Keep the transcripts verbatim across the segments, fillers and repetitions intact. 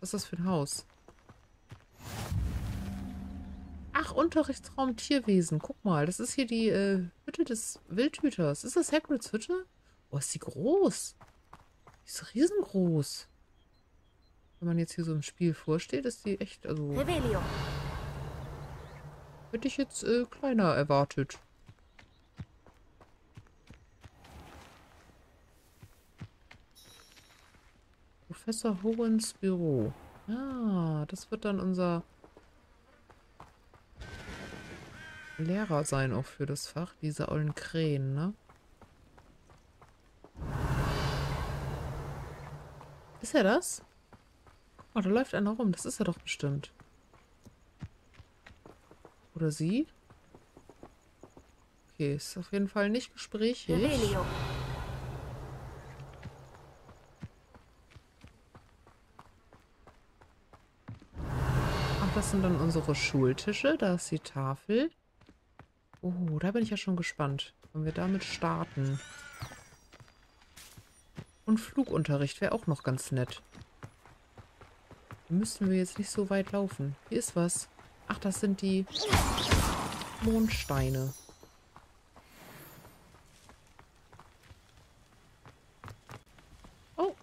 Was ist das für ein Haus? Ach, Unterrichtsraum Tierwesen. Guck mal, das ist hier die äh, Hütte des Wildhüters. Ist das Hagrids Hütte? Oh, ist die groß. Die ist riesengroß. Wenn man jetzt hier so im Spiel vorsteht, ist die echt, also... Revelio. Hätte ich jetzt äh, kleiner erwartet. Professor Howens Büro. Ah, das wird dann unser Lehrer sein auch für das Fach. Diese ollen Krähen, ne? Ist er das? Guck mal, da läuft einer rum. Das ist er doch bestimmt. Oder sie? Okay, ist auf jeden Fall nicht gesprächig. Revelio. Ach, das sind dann unsere Schultische. Da ist die Tafel. Oh, da bin ich ja schon gespannt. Wenn wir damit starten. Und Flugunterricht wäre auch noch ganz nett. Müssen wir jetzt nicht so weit laufen. Hier ist was. Ach, das sind die Mondsteine. Oh.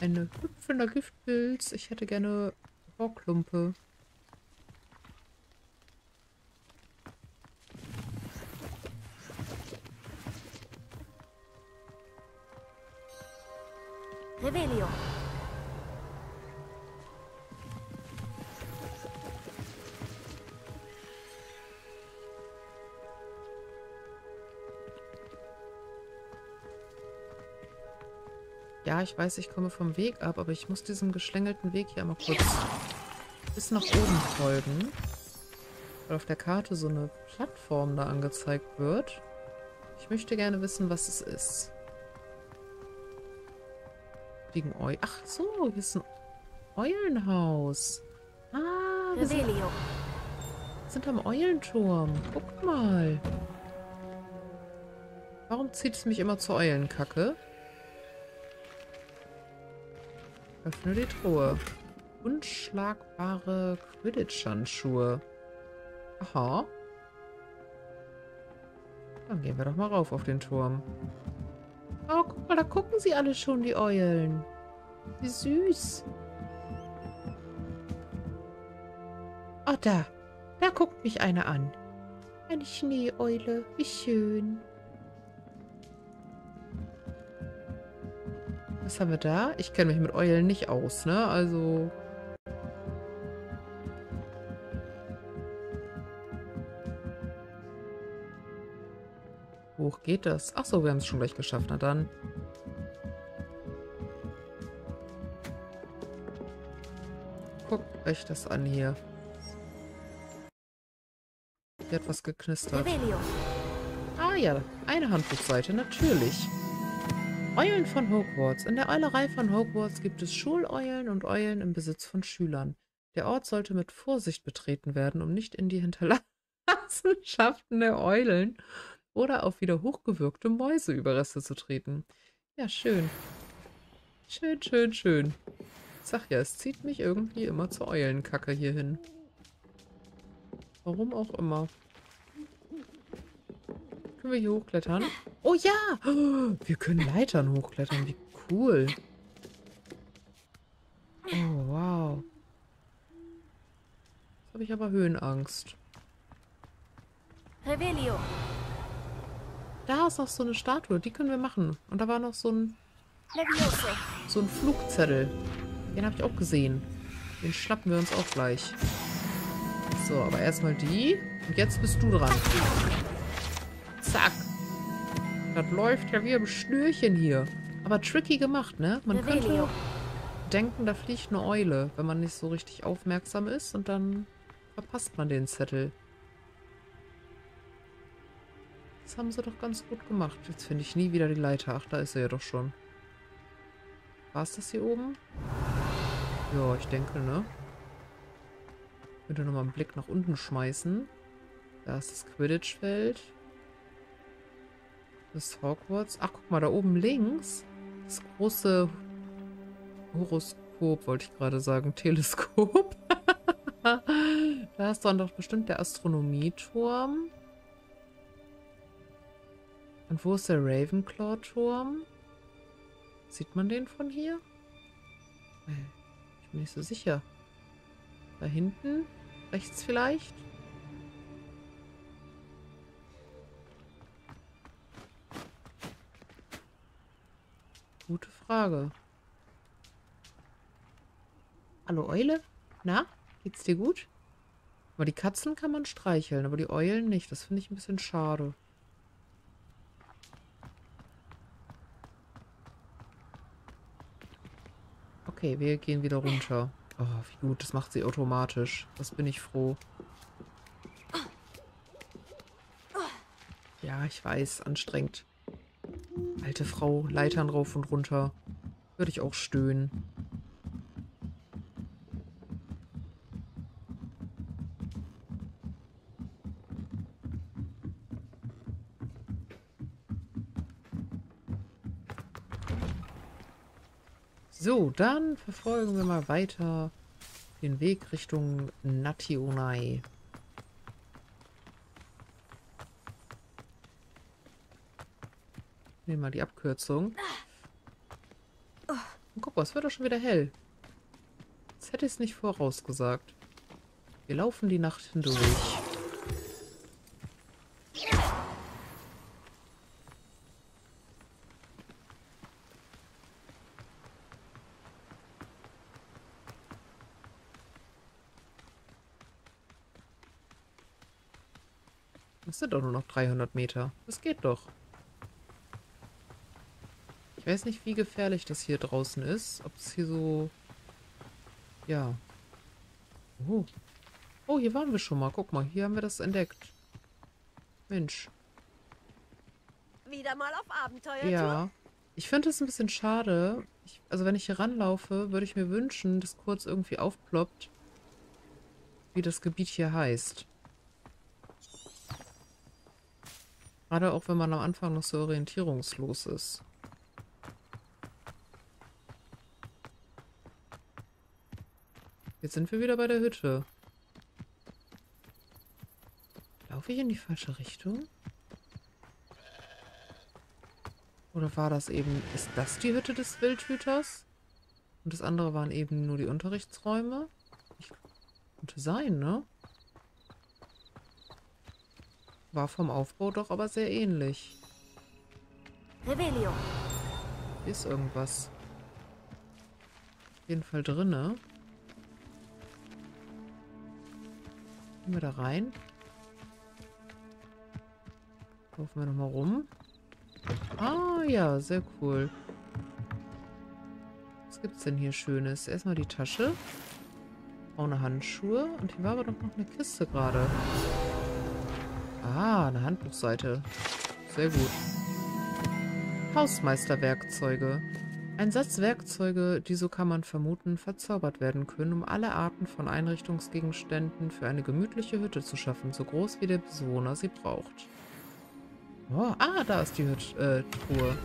Eine hüpfender Giftpilz. Ich hätte gerne Rohrklumpe. Revelio. Ja, ich weiß, ich komme vom Weg ab, aber ich muss diesem geschlängelten Weg hier einmal kurz bis nach oben folgen. Weil auf der Karte so eine Plattform da angezeigt wird. Ich möchte gerne wissen, was es ist. Wegen Eu. Ach so, hier ist ein Eulenhaus. Ah, wir sind, sind am Eulenturm. Guck mal. Warum zieht es mich immer zur Eulenkacke? Öffne die Truhe. Unschlagbare Quidditch-Handschuhe. Aha. Dann gehen wir doch mal rauf auf den Turm. Oh, guck mal, da gucken sie alle schon, die Eulen. Wie süß. Oh, da. Da guckt mich eine an. Eine Schneeeule. Wie schön. Was haben wir da? Ich kenne mich mit Eulen nicht aus, ne? Also... Hoch geht das? Achso, wir haben es schon gleich geschafft. Na dann. Guckt euch das an hier. Hier hat was geknistert. Ah ja, eine Handbuchseite, natürlich. Eulen von Hogwarts. In der Eulerei von Hogwarts gibt es Schuleulen und Eulen im Besitz von Schülern. Der Ort sollte mit Vorsicht betreten werden, um nicht in die Hinterlassenschaften der Eulen oder auf wieder hochgewürgte Mäuseüberreste zu treten. Ja, schön. Schön, schön, schön. Ich sag ja, es zieht mich irgendwie immer zur Eulenkacke hier hin. Warum auch immer. Können wir hier hochklettern? Oh ja! Wir können Leitern hochklettern. Wie cool. Oh, wow. Jetzt habe ich aber Höhenangst. Revelio. Da ist noch so eine Statue. Die können wir machen. Und da war noch so ein... So ein Flugzettel. Den habe ich auch gesehen. Den schnappen wir uns auch gleich. So, aber erstmal die. Und jetzt bist du dran. Zack. Das läuft ja wie im Schnürchen hier. Aber tricky gemacht, ne? Man könnte denken, da fliegt eine Eule, wenn man nicht so richtig aufmerksam ist. Und dann verpasst man den Zettel. Das haben sie doch ganz gut gemacht. Jetzt finde ich nie wieder die Leiter. Ach, da ist er ja doch schon. War es das hier oben? Ja, ich denke, ne? Ich würde nochmal einen Blick nach unten schmeißen. Da ist das Quidditch-Feld. Das Hogwarts. Ach, guck mal, da oben links. Das große Horoskop, wollte ich gerade sagen. Teleskop. Da ist dann doch bestimmt der Astronomieturm. Und wo ist der Ravenclaw-Turm? Sieht man den von hier? Ich bin nicht so sicher. Da hinten? Rechts vielleicht? Gute Frage. Hallo Eule? Na? Geht's dir gut? Aber die Katzen kann man streicheln, aber die Eulen nicht. Das finde ich ein bisschen schade. Okay, wir gehen wieder runter. Oh, wie gut. Das macht sie automatisch. Das bin ich froh. Ja, ich weiß. Anstrengend. Alte Frau, Leitern rauf und runter. Würde ich auch stöhnen. So, dann verfolgen wir mal weiter den Weg Richtung Nationai. Nehmen wir die Abkürzung. Und guck mal, es wird doch schon wieder hell. Jetzt hätte ich es nicht vorausgesagt. Wir laufen die Nacht hindurch. Das sind doch nur noch dreihundert Meter. Das geht doch. Ich weiß nicht, wie gefährlich das hier draußen ist. Ob es hier so... Ja. Oh. Oh, hier waren wir schon mal. Guck mal, hier haben wir das entdeckt. Mensch. Wieder mal auf Abenteuertour. Ja. Ich finde es ein bisschen schade. Ich, also wenn ich hier ranlaufe, würde ich mir wünschen, dass kurz irgendwie aufploppt, wie das Gebiet hier heißt. Gerade auch, wenn man am Anfang noch so orientierungslos ist. Jetzt sind wir wieder bei der Hütte. Laufe ich in die falsche Richtung? Oder war das eben... Ist das die Hütte des Wildhüters? Und das andere waren eben nur die Unterrichtsräume? Ich, könnte sein, ne? War vom Aufbau doch aber sehr ähnlich. Revelio. Hier ist irgendwas. Auf jeden Fall drinne. Gehen wir da rein. Laufen wir nochmal rum. Ah ja, sehr cool. Was gibt's denn hier Schönes? Erstmal die Tasche. Braune Handschuhe. Und hier war aber doch noch eine Kiste gerade. Ah, eine Handbuchseite. Sehr gut. Hausmeisterwerkzeuge. Ein Satz Werkzeuge, die, so kann man vermuten, verzaubert werden können, um alle Arten von Einrichtungsgegenständen für eine gemütliche Hütte zu schaffen, so groß wie der Bewohner sie braucht. Oh, ah, da ist die Hütte, äh, Truhe.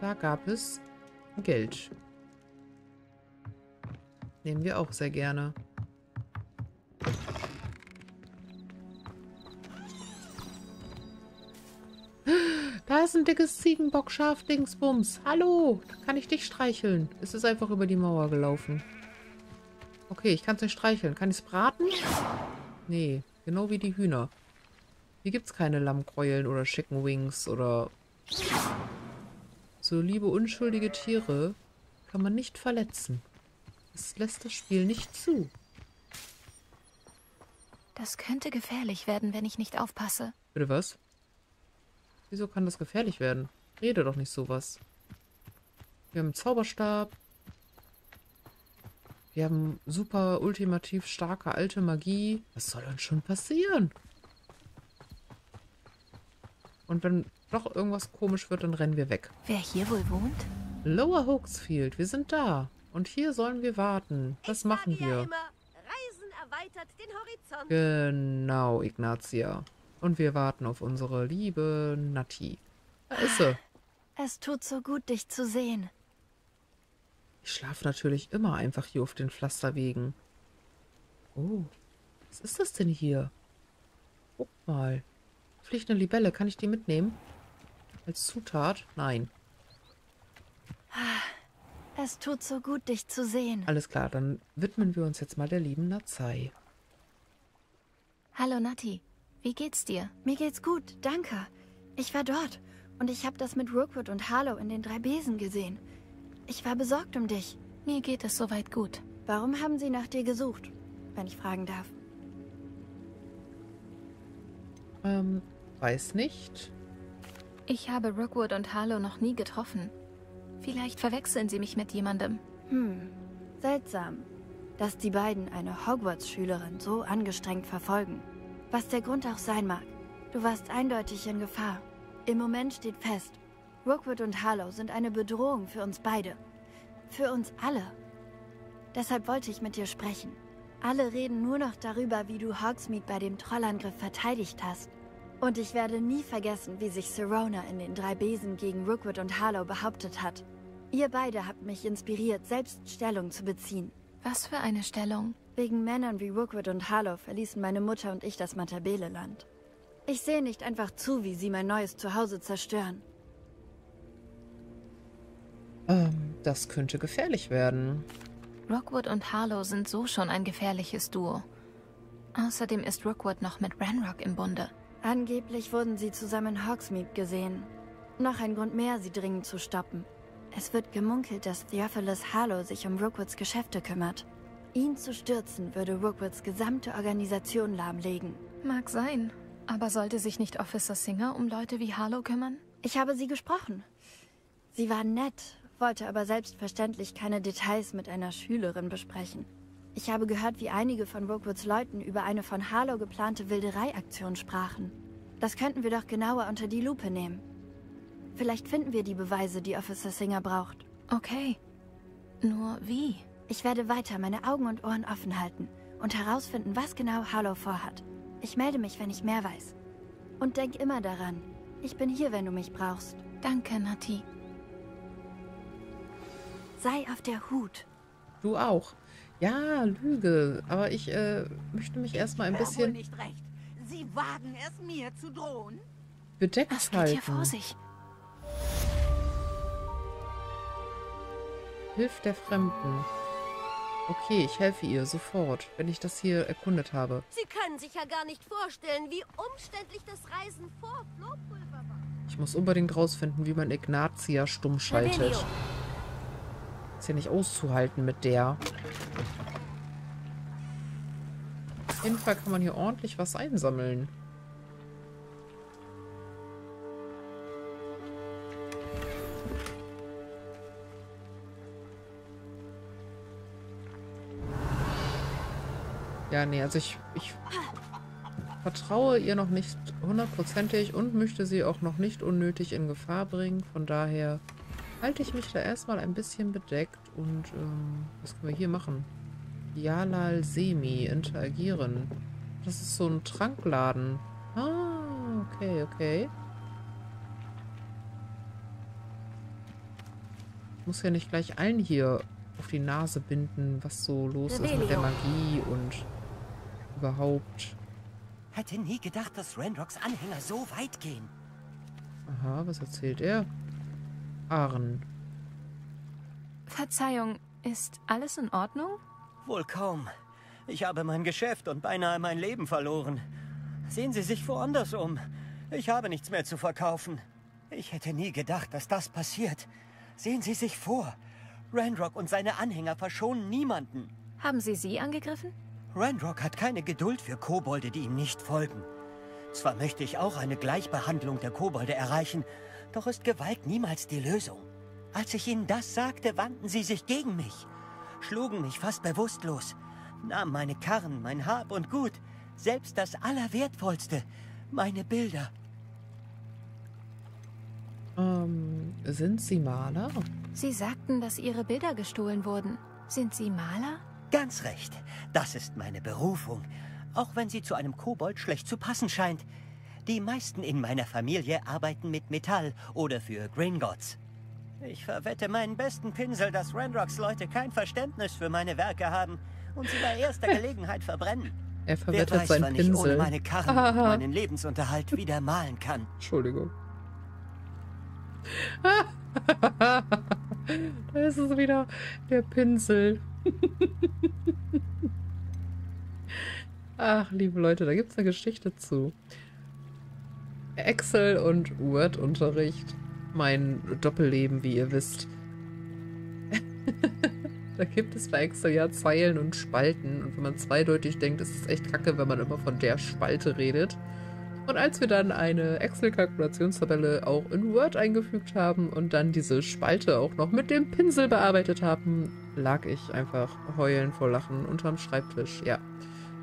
Da gab es Geld. Nehmen wir auch sehr gerne. Da ist ein dickes Ziegenbock-Schaf-Dingsbums. Hallo, kann ich dich streicheln? Es ist einfach über die Mauer gelaufen. Okay, ich kann es nicht streicheln. Kann ich es braten? Nee, genau wie die Hühner. Hier gibt es keine Lammkeulen oder Chicken Wings oder... So liebe unschuldige Tiere kann man nicht verletzen. Es lässt das Spiel nicht zu. Das könnte gefährlich werden, wenn ich nicht aufpasse. Bitte was? Wieso kann das gefährlich werden? Rede doch nicht sowas. Wir haben einen Zauberstab. Wir haben super ultimativ starke alte Magie. Was soll uns schon passieren? Und wenn doch irgendwas komisch wird, dann rennen wir weg. Wer hier wohl wohnt? Lower Hogsfield, wir sind da. Und hier sollen wir warten. Das machen wir. Reisen erweitert den Horizont. Genau, Ignatia. Und wir warten auf unsere liebe Natti. Da ist sie. Es tut so gut, dich zu sehen. Ich schlafe natürlich immer einfach hier auf den Pflasterwegen. Oh, was ist das denn hier? Guck mal. Fliegende Libelle, kann ich die mitnehmen? Als Zutat? Nein. Es tut so gut, dich zu sehen. Alles klar, dann widmen wir uns jetzt mal der lieben Natsai. Hallo Nati, wie geht's dir? Mir geht's gut, danke. Ich war dort und ich habe das mit Rookwood und Harlow in den drei Besen gesehen. Ich war besorgt um dich. Mir geht es soweit gut. Warum haben sie nach dir gesucht, wenn ich fragen darf? Ähm, weiß nicht. Ich habe Rookwood und Harlow noch nie getroffen. Vielleicht verwechseln sie mich mit jemandem. Hm, seltsam, dass die beiden eine Hogwarts-Schülerin so angestrengt verfolgen. Was der Grund auch sein mag, du warst eindeutig in Gefahr. Im Moment steht fest, Rookwood und Harlow sind eine Bedrohung für uns beide. Für uns alle. Deshalb wollte ich mit dir sprechen. Alle reden nur noch darüber, wie du Hogsmeade bei dem Trollangriff verteidigt hast. Und ich werde nie vergessen, wie sich Serona in den drei Besen gegen Rookwood und Harlow behauptet hat. Ihr beide habt mich inspiriert, selbst Stellung zu beziehen. Was für eine Stellung? Wegen Männern wie Rookwood und Harlow verließen meine Mutter und ich das Matabele-Land. Ich sehe nicht einfach zu, wie sie mein neues Zuhause zerstören. Ähm, das könnte gefährlich werden. Rookwood und Harlow sind so schon ein gefährliches Duo. Außerdem ist Rookwood noch mit Ranrok im Bunde. Angeblich wurden sie zusammen in Hogsmeade gesehen. Noch ein Grund mehr, sie dringend zu stoppen. Es wird gemunkelt, dass Theophilus Harlow sich um Rookwoods Geschäfte kümmert. Ihn zu stürzen, würde Rookwoods gesamte Organisation lahmlegen. Mag sein, aber sollte sich nicht Officer Singer um Leute wie Harlow kümmern? Ich habe sie gesprochen. Sie war nett, wollte aber selbstverständlich keine Details mit einer Schülerin besprechen. Ich habe gehört, wie einige von Rookwoods Leuten über eine von Harlow geplante Wildereiaktion sprachen. Das könnten wir doch genauer unter die Lupe nehmen. Vielleicht finden wir die Beweise, die Officer Singer braucht. Okay. Nur wie? Ich werde weiter meine Augen und Ohren offen halten und herausfinden, was genau Harlow vorhat. Ich melde mich, wenn ich mehr weiß. Und denk immer daran, ich bin hier, wenn du mich brauchst. Danke, Nati. Sei auf der Hut. Du auch. Ja, Lüge. Aber ich äh, möchte mich erstmal ein bisschen... nicht recht. Sie wagen es, mir zu drohen. Bedeckt halten. Was geht hier vor sich? Hilf der Fremden. Okay, ich helfe ihr sofort, wenn ich das hier erkundet habe. Sie können sich ja gar nicht vorstellen, wie umständlich das Reisen vor Flohpulver war. Ich muss unbedingt rausfinden, wie man Ignatia stumm schaltet. Revelio. Ist ja nicht auszuhalten mit der. Auf jeden Fall kann man hier ordentlich was einsammeln. Ja, nee, also ich, ich vertraue ihr noch nicht hundertprozentig und möchte sie auch noch nicht unnötig in Gefahr bringen. Von daher halte ich mich da erstmal ein bisschen bedeckt und ähm, was können wir hier machen? Jalal Semi, interagieren. Das ist so ein Trankladen. Ah, okay, okay. Ich muss ja nicht gleich allen hier auf die Nase binden, was so los ist mit der Magie und überhaupt. Hätte nie gedacht, dass Ranroks Anhänger so weit gehen. Aha, was erzählt er? Aren. Verzeihung, ist alles in Ordnung? Wohl kaum. Ich habe mein Geschäft und beinahe mein Leben verloren. Sehen Sie sich woanders um. Ich habe nichts mehr zu verkaufen. Ich hätte nie gedacht, dass das passiert. Sehen Sie sich vor. Ranrok und seine Anhänger verschonen niemanden. Haben Sie sie angegriffen? Ranrok hat keine Geduld für Kobolde, die ihm nicht folgen. Zwar möchte ich auch eine Gleichbehandlung der Kobolde erreichen, doch ist Gewalt niemals die Lösung. Als ich ihnen das sagte, wandten sie sich gegen mich. Schlugen mich fast bewusstlos, nahmen meine Karren, mein Hab und Gut, selbst das Allerwertvollste, meine Bilder. Ähm, sind Sie Maler? Sie sagten, dass Ihre Bilder gestohlen wurden. Sind Sie Maler? Ganz recht. Das ist meine Berufung. Auch wenn sie zu einem Kobold schlecht zu passen scheint. Die meisten in meiner Familie arbeiten mit Metall oder für Gringotts. Ich verwette meinen besten Pinsel, dass Ranroks Leute kein Verständnis für meine Werke haben und sie bei erster Gelegenheit verbrennen. Er verwettet Wer weiß, seinen wann Pinsel. Ich ohne meine Karren ah. meinen Lebensunterhalt wieder malen kann. Entschuldigung. Da ist es wieder, der Pinsel. Ach, liebe Leute, da gibt es eine Geschichte zu. Excel- und Word-Unterricht. Mein Doppelleben, wie ihr wisst. Da gibt es bei Excel ja Zeilen und Spalten. Und wenn man zweideutig denkt, ist es echt kacke, wenn man immer von der Spalte redet. Und als wir dann eine Excel-Kalkulationstabelle auch in Word eingefügt haben und dann diese Spalte auch noch mit dem Pinsel bearbeitet haben, lag ich einfach heulend vor Lachen unterm Schreibtisch. Ja,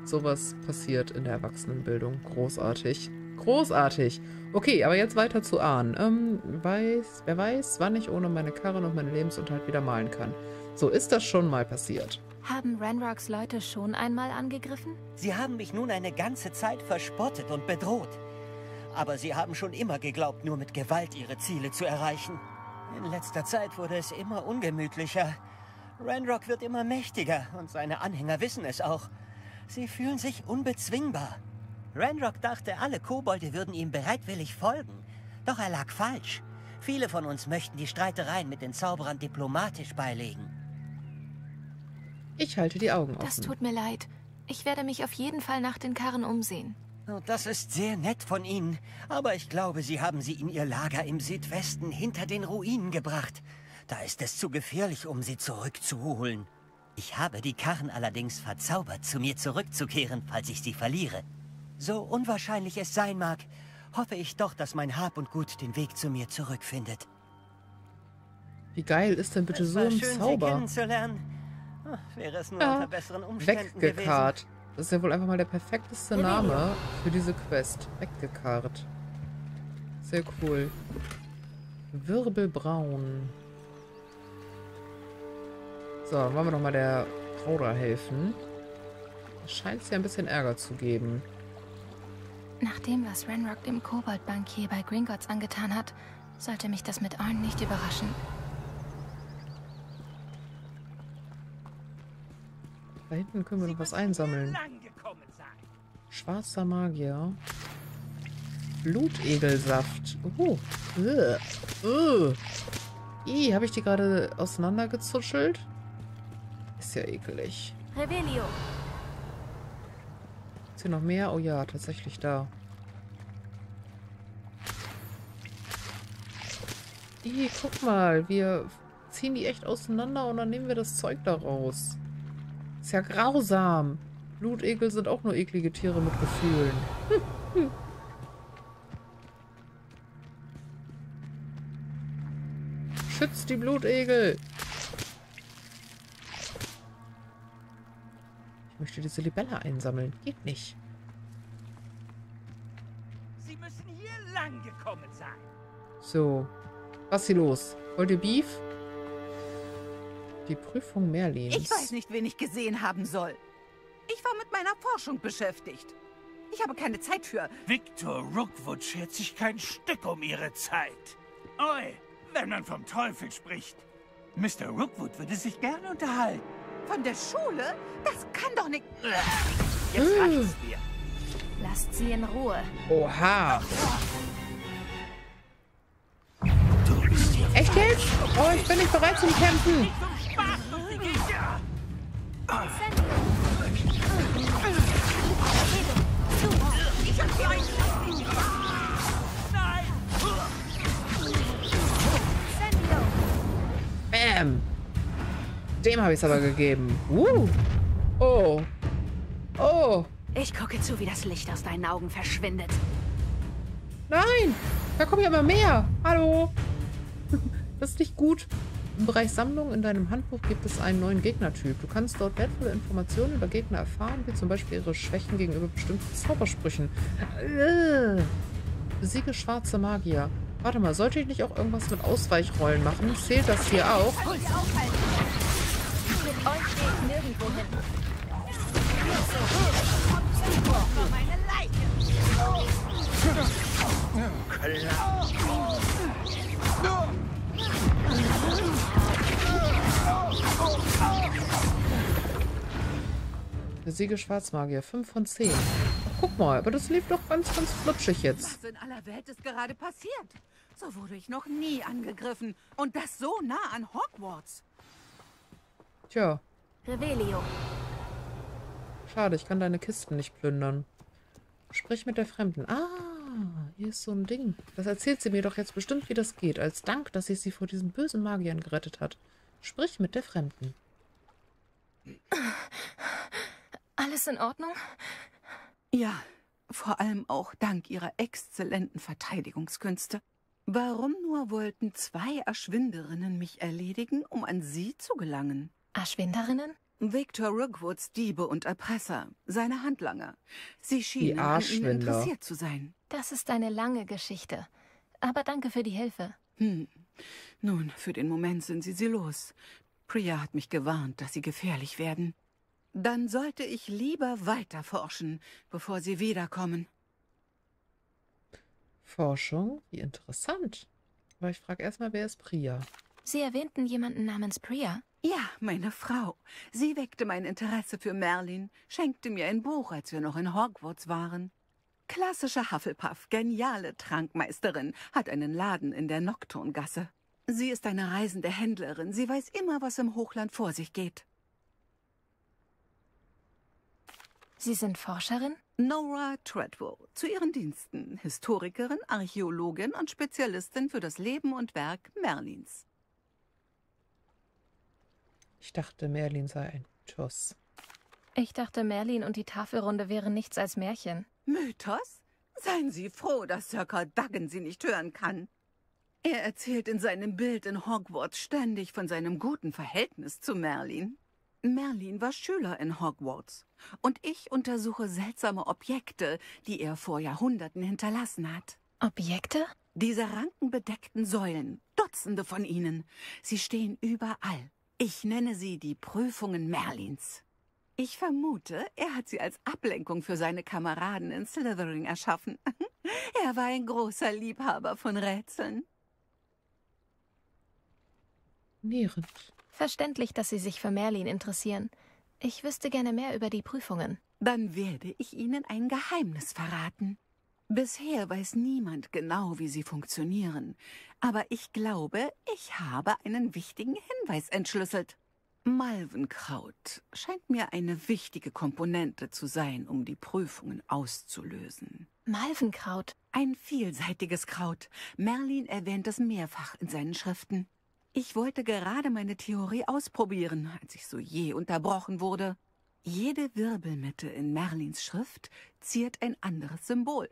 sowas passiert in der Erwachsenenbildung. Großartig. Großartig. Okay, aber jetzt weiter zu Ahn. Ähm, weiß, wer weiß, wann ich ohne meine Karren und meinen Lebensunterhalt wieder malen kann. So ist das schon mal passiert. Haben Ranroks Leute schon einmal angegriffen? Sie haben mich nun eine ganze Zeit verspottet und bedroht. Aber sie haben schon immer geglaubt, nur mit Gewalt ihre Ziele zu erreichen. In letzter Zeit wurde es immer ungemütlicher. Ranrok wird immer mächtiger und seine Anhänger wissen es auch. Sie fühlen sich unbezwingbar. Ranrok dachte, alle Kobolde würden ihm bereitwillig folgen. Doch er lag falsch. Viele von uns möchten die Streitereien mit den Zauberern diplomatisch beilegen. Ich halte die Augen offen. Das tut mir leid. Ich werde mich auf jeden Fall nach den Karren umsehen. Das ist sehr nett von Ihnen. Aber ich glaube, Sie haben sie in Ihr Lager im Südwesten hinter den Ruinen gebracht. Da ist es zu gefährlich, um sie zurückzuholen. Ich habe die Karren allerdings verzaubert, zu mir zurückzukehren, falls ich sie verliere. So unwahrscheinlich es sein mag, hoffe ich doch, dass mein Hab und Gut den Weg zu mir zurückfindet. Wie geil ist denn bitte so ein Zauber? Wäre es nur ja. unter besseren Umständen weggekarrt gewesen. Das ist ja wohl einfach mal der perfekteste Name für diese Quest. Weggekarrt. Sehr cool. Wirbelbraun. So, dann wollen wir nochmal der Rauder helfen. Scheint es ja ein bisschen Ärger zu geben. Nachdem, was Ranrok dem Kobold-Bankier bei Gringotts angetan hat, sollte mich das mit Arn nicht überraschen. Da hinten können wir noch was einsammeln. Schwarzer Magier. Blutegelsaft. Oh. Uh. Uh. Ih, habe ich die gerade auseinandergezuschelt? Ist ja ekelig. Revelio. Ist hier noch mehr? Oh ja, tatsächlich da. Ih, guck mal. Wir ziehen die echt auseinander und dann nehmen wir das Zeug da raus. Ist ja grausam. Blutegel sind auch nur eklige Tiere mit Gefühlen. Schützt die Blutegel! Ich möchte diese Libelle einsammeln. Geht nicht. Sie müssen hier lang gekommen sein. So. Was ist hier los? Wollt ihr Beef? Die Prüfung Merlins. Ich weiß nicht, wen ich gesehen haben soll. Ich war mit meiner Forschung beschäftigt. Ich habe keine Zeit für... Victor Rookwood schert sich kein Stück um ihre Zeit. Oi, wenn man vom Teufel spricht. Mister Rookwood würde sich gerne unterhalten. Von der Schule? Das kann doch nicht... Jetzt äh. reicht's mir. Lasst sie in Ruhe. Oha. Echt jetzt? Oh, ich bin nicht bereit zum Kämpfen. Bam. Dem habe ich es aber gegeben. Uh. Oh. Oh. Ich gucke zu, wie das Licht aus deinen Augen verschwindet. Nein. Da kommen ja immer mehr. Hallo. Das ist nicht gut. Im Bereich Sammlung in deinem Handbuch gibt es einen neuen Gegnertyp. Du kannst dort wertvolle Informationen über Gegner erfahren, wie zum Beispiel ihre Schwächen gegenüber bestimmten Zaubersprüchen. Äh. Besiege schwarze Magier. Warte mal, sollte ich nicht auch irgendwas mit Ausweichrollen machen? Zählt das hier auch? Besiege Schwarzmagier. fünf von zehn. Ach, guck mal, aber das lief doch ganz, ganz flutschig jetzt. Was in aller Welt ist gerade passiert? So wurde ich noch nie angegriffen. Und das so nah an Hogwarts. Tja. Revelio. Schade, ich kann deine Kisten nicht plündern. Sprich mit der Fremden. Ah, hier ist so ein Ding. Das erzählt sie mir doch jetzt bestimmt, wie das geht. Als Dank, dass ich sie vor diesen bösen Magiern gerettet hat. Sprich mit der Fremden. Alles in Ordnung? Ja, vor allem auch dank ihrer exzellenten Verteidigungskünste. Warum nur wollten zwei Aschwinderinnen mich erledigen, um an sie zu gelangen? Aschwinderinnen? Victor Rookwoods Diebe und Erpresser, seine Handlanger. Sie schienen an ihn interessiert zu sein. Das ist eine lange Geschichte. Aber danke für die Hilfe. Hm. Nun, für den Moment sind sie sie los. Priya hat mich gewarnt, dass sie gefährlich werden. Dann sollte ich lieber weiter forschen, bevor sie wiederkommen. Forschung? Wie interessant. Aber ich frage erstmal, wer ist Priya? Sie erwähnten jemanden namens Priya? Ja, meine Frau. Sie weckte mein Interesse für Merlin, schenkte mir ein Buch, als wir noch in Hogwarts waren. Klassische Hufflepuff, geniale Trankmeisterin, hat einen Laden in der Nocturngasse. Sie ist eine reisende Händlerin. Sie weiß immer, was im Hochland vor sich geht. Sie sind Forscherin? Nora Treadwell, zu ihren Diensten. Historikerin, Archäologin und Spezialistin für das Leben und Werk Merlins. Ich dachte, Merlin sei ein Mythos. Ich dachte, Merlin und die Tafelrunde wären nichts als Märchen. Mythos? Seien Sie froh, dass Sir Cardogan Sie nicht hören kann. Er erzählt in seinem Bild in Hogwarts ständig von seinem guten Verhältnis zu Merlin. Merlin war Schüler in Hogwarts. Und ich untersuche seltsame Objekte, die er vor Jahrhunderten hinterlassen hat. Objekte? Diese rankenbedeckten Säulen, Dutzende von ihnen. Sie stehen überall. Ich nenne sie die Prüfungen Merlins. Ich vermute, er hat sie als Ablenkung für seine Kameraden in Slytherin erschaffen. Er war ein großer Liebhaber von Rätseln. Nierend. Verständlich, dass Sie sich für Merlin interessieren. Ich wüsste gerne mehr über die Prüfungen. Dann werde ich Ihnen ein Geheimnis verraten. Bisher weiß niemand genau, wie sie funktionieren. Aber ich glaube, ich habe einen wichtigen Hinweis entschlüsselt. Malvenkraut scheint mir eine wichtige Komponente zu sein, um die Prüfungen auszulösen. Malvenkraut? Ein vielseitiges Kraut. Merlin erwähnt es mehrfach in seinen Schriften. Ich wollte gerade meine Theorie ausprobieren, als ich so je unterbrochen wurde. Jede Wirbelmitte in Merlins Schrift ziert ein anderes Symbol.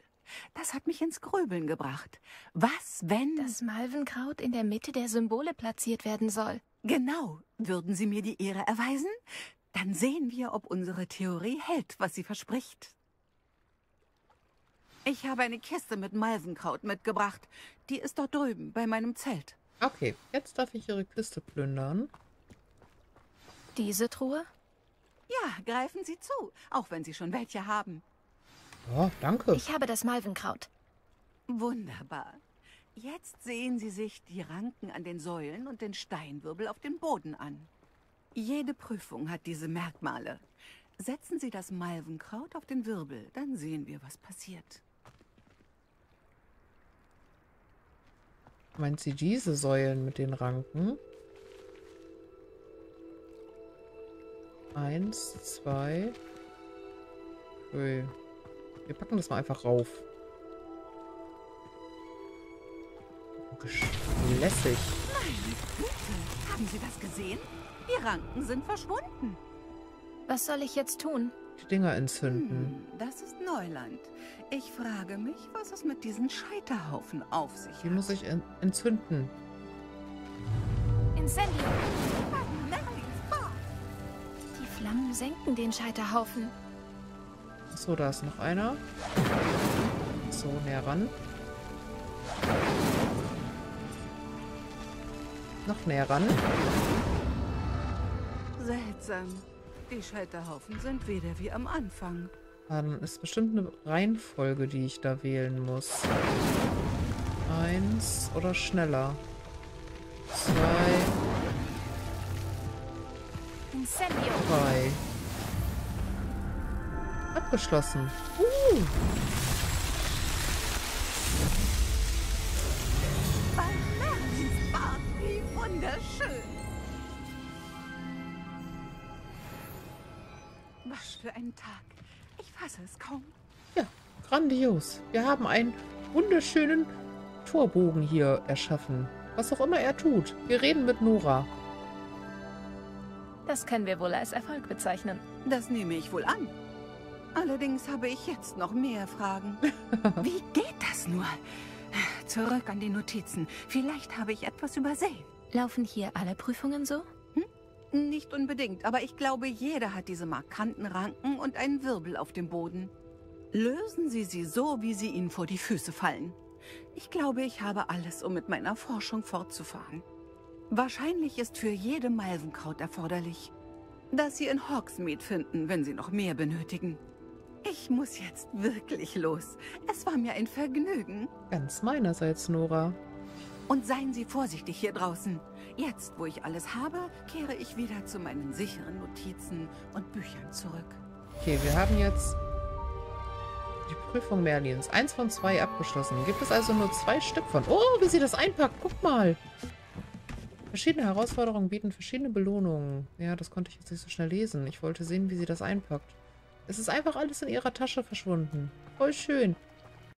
Das hat mich ins Grübeln gebracht. Was, wenn das Malvenkraut in der Mitte der Symbole platziert werden soll? Genau. Würden Sie mir die Ehre erweisen? Dann sehen wir, ob unsere Theorie hält, was sie verspricht. Ich habe eine Kiste mit Malvenkraut mitgebracht. Die ist dort drüben, bei meinem Zelt. Okay, jetzt darf ich Ihre Kiste plündern. Diese Truhe? Ja, greifen Sie zu, auch wenn Sie schon welche haben. Oh, danke. Ich habe das Malvenkraut. Wunderbar. Jetzt sehen Sie sich die Ranken an den Säulen und den Steinwirbel auf dem Boden an. Jede Prüfung hat diese Merkmale. Setzen Sie das Malvenkraut auf den Wirbel, dann sehen wir, was passiert. Meint sie diese Säulen mit den Ranken? Eins, zwei... Okay. Wir packen das mal einfach rauf. Lässig. Meine Güte, haben Sie das gesehen? Die Ranken sind verschwunden. Was soll ich jetzt tun? Die Dinger entzünden. Hm, das ist Neuland. Ich frage mich, was es mit diesen Scheiterhaufen auf sich hat. Die muss ich en entzünden. Inzendium. Die Flammen senken den Scheiterhaufen. So, da ist noch einer. So, näher ran. Noch näher ran. Seltsam. Die Scheiterhaufen sind wieder wie am Anfang. Dann ist bestimmt eine Reihenfolge, die ich da wählen muss. Eins oder schneller. Zwei. Incendio. Drei. abgeschlossen. Uh. Wie wunderschön. Was für ein Tag. Ich fasse es kaum. Ja, grandios. Wir haben einen wunderschönen Torbogen hier erschaffen. Was auch immer er tut. Wir reden mit Nora. Das können wir wohl als Erfolg bezeichnen. Das nehme ich wohl an. Allerdings habe ich jetzt noch mehr Fragen. Wie geht das nur? Zurück an die Notizen. Vielleicht habe ich etwas übersehen. Laufen hier alle Prüfungen so? Hm? Nicht unbedingt, aber ich glaube, jeder hat diese markanten Ranken und einen Wirbel auf dem Boden. Lösen Sie sie so, wie sie Ihnen vor die Füße fallen. Ich glaube, ich habe alles, um mit meiner Forschung fortzufahren. Wahrscheinlich ist für jede Malvenkraut erforderlich, das Sie in Hogsmeade finden, wenn Sie noch mehr benötigen. Ich muss jetzt wirklich los. Es war mir ein Vergnügen. Ganz meinerseits, Nora. Und seien Sie vorsichtig hier draußen. Jetzt, wo ich alles habe, kehre ich wieder zu meinen sicheren Notizen und Büchern zurück. Okay, wir haben jetzt die Prüfung Merlins. Eins von zwei abgeschlossen. Gibt es also nur zwei Stück von... Oh, wie sie das einpackt. Guck mal. Verschiedene Herausforderungen bieten verschiedene Belohnungen. Ja, das konnte ich jetzt nicht so schnell lesen. Ich wollte sehen, wie sie das einpackt. Es ist einfach alles in ihrer Tasche verschwunden. Voll schön.